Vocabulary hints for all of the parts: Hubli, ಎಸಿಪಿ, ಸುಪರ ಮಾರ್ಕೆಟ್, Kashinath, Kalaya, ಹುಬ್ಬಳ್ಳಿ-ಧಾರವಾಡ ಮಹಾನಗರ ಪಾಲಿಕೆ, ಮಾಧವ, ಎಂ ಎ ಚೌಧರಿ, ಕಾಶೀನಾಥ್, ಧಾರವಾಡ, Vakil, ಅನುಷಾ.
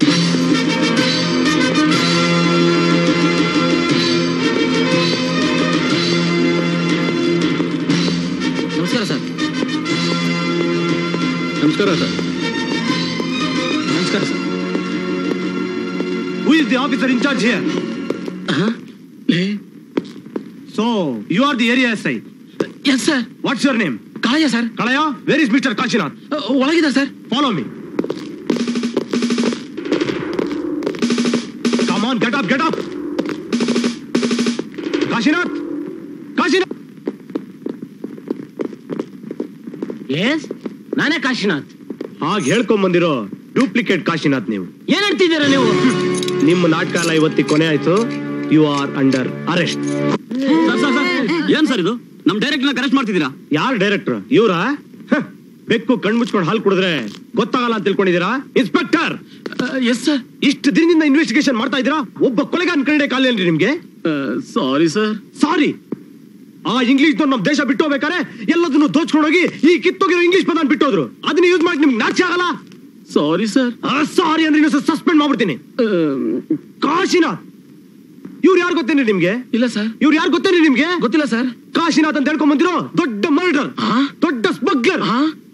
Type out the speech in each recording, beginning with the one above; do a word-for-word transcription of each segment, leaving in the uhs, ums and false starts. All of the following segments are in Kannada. ನಮಸ್ಕಾರ ಸರ್. ನಮಸ್ಕಾರ ಸರ್. ನಮಸ್ಕಾರ sir. Who is the officer in charge here? Uh-huh. So, you are the area S I. Uh, yes, sir. What's your name? Kalaya, sir. Kalaya, where is Mister Kashinath? Uh, what is that, sir? Follow me. Come on, get up, get up. Kashinath. Kashinath. Yes, Nana Kashinath. ಹಾಗೆ ಹೇಳ್ಕೊಂಡು ಬಂದಿರೋ ಡೂಪ್ಲಿಕೇಟ್ ಕಾಶಿನಾಥ್ ನೀವು. ಏನು ಹೇಳ್ತಿದ್ದೀರಾ ನೀವು? ನಿಮ್ಮ ನಾಟಕ ಇವತ್ತಿ ಕೊನೆ ಆಯ್ತು. You are under arrest. Sir sir ಏನ್ ಸರ್ ಇದು? ನಮ್ ಡೈರೆಕ್ಟರ್ನ ಅರೆಸ್ಟ್ ಮಾಡ್ತಿದ್ದೀರಾ? ಯಾರು ಡೈರೆಕ್ಟರ್? ಇವರಾ? ಬೆಕ್ಕು ಕಣ್ಮುಚ್ಕೊಂಡು ಹಾಲು ಕುಡಿದ್ರೆ ಗೊತ್ತಾಗಲ್ಲ ಅಂತ ತಿಳ್ಕೊಂಡಿದ್ದೀರಾ? ಇನ್ಸ್ಪೆಕ್ಟರ್. Yes sir. ಇಷ್ಟು ದಿನದಿಂದ ಇನ್ವೆಸ್ಟಿಗೇಷನ್ ಮಾಡ್ತಾ ಇದ್ದೀರಾ, ಒಬ್ಬ ಕೊಲೆಗಾರನ ಕಡೆ ಕಾಲೇನ್ರಿ ನಿಮ್ಗೆ? Sorry sir. ಸಾರಿ? ಆ ಇಂಗ್ಲಿಷ್ ದೊಡ್ಡ ನಮ್ ದೇಶ ಬಿಟ್ಟು ಹೋಗ್ಬೇಕಾರೆ ಎಲ್ಲದನ್ನು ದೋಚ್ಕೊಂಡೋಗಿ ಈ ಕಿತ್ತೋಗಿರೋ ಇಂಗ್ಲಿಷ್ ಪದಾನ್ ಬಿಟ್ಟೋದ್ರು. ಅದನ್ನ ಯೂಸ್ ಮಾಡಿ ನಿಮ್ಗೆ ನಾಚೆ ಆಗಲ್ಲ? ಸಾರಿ ಸರ್. ಸಾರಿ ಅಂದ್ರೆ ಇನ್ನೊಂದು ಸಸ್ಪೆಂಡ್ ಮಾಡ್ಬಿಡ್ತೀನಿ. ಕಾಶಿನಾಥ್ ಇವ್ರು ಯಾರು ಗೊತ್ತೇನ್ರಿ ನಿಮ್ಗೆ? ಇಲ್ಲ ಸರ್. ಇವ್ರು ಯಾರು ಗೊತ್ತೇನ್ರಿ ನಿಮ್ಗೆ? ಗೊತ್ತಿಲ್ಲ ಸರ್. ಕಾಶಿನಾಥ್ ಅಂತ ಹೇಳ್ಕೊಂಡ್ ಬಂದಿರೋ ದೊಡ್ಡ ಮರ್ಡರ್, ದೊಡ್ಡ ಸ್ಮಗ್ಲರ್.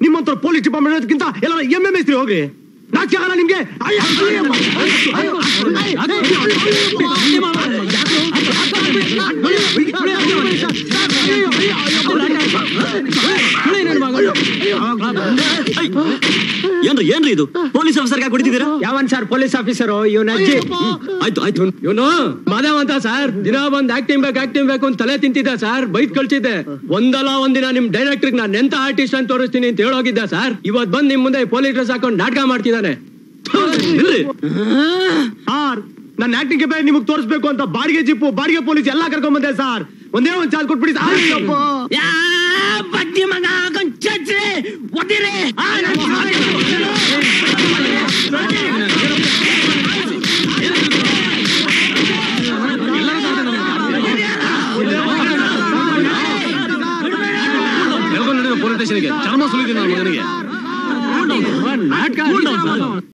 ನಿಮ್ಮಂತ ಪೊಲೀಸ್ ಡಿಪಾರ್ಟ್ಮೆಂಟ್ಗಿಂತ ಎಲ್ಲ ಎಂ ಎಂ ಎಸ್ರಿ ಹೋಗ್ರಿ. ನಾಚೆ ಆಗಲ್ಲ ನಿಮ್ಗೆ? ಏನ್ರಿ ಏನ್ರಿ ಇದು? ಪೊಲೀಸ್ ಆಫೀಸರ್ ಗೆ ಕೊಡ್ತಿದ್ದೀರಾ? ಯಾವನ್ ಸರ್ ಪೊಲೀಸ್ ಆಫೀಸರು? ಇವನ ಅಜ್ಜಿ. ಆಯ್ತು ಆಯ್ತು. ಇವನು ಮಾಧವ ಅಂತ ಸರ್, ದಿನ ಬಂದ್ ಆಕ್ಟಿಂಗ್ ಬೇಕು ಆಕ್ಟಿಂಗ್ ಬೇಕು ಅಂತ ತಲೆ ತಿಂತಿದ್ದ ಸರ್. ಬೈಕ್ ಕಳ್ಸಿದ್ದೆ. ಒಂದಲ್ಲ ಒಂದಿನ ನಿಮ್ ಡೈರೆಕ್ಟರ್ ನಾನು ಎಂತ ಆರ್ಟಿಸ್ಟ್ ಅಂತ ತೋರಿಸ್ತೀನಿ ಅಂತ ಹೇಳೋಗಿದ್ದ ಸರ್. ಇವತ್ ಬಂದ್ ನಿಮ್ ಮುಂದೆ ಪೊಲೀಸ್ ಡ್ರೆಸ್ ಹಾಕೊಂಡು ನಾಟಕ ಮಾಡ್ತಿದ್ದಾನೆ. ನನ್ನ ಆಕ್ಟಿಂಗ್ ಗೆ ನಿಮಗ್ ತೋರಿಸ್ಬೇಕು ಅಂತ ಬಾಡಿಗೆ ಜಿಪ್ಪು ಬಾಡಿಗೆ ಪೊಲೀಸ್ ಎಲ್ಲಾ ಕರ್ಕೊಂಡ್ ಬಂದೆ ಸರ್. ಒಂದೇ ಒಂದ್ ಚಾರ್ಜ್ ಕೊಟ್ಬಿಡಿ ಪೊಲೀಸ್ ಸ್ಟೇಷನ್ಗೆ. ಚರ್ಮ ಸುಲಿದೆ ನನ್ನ ಮಗನಿಗೆ.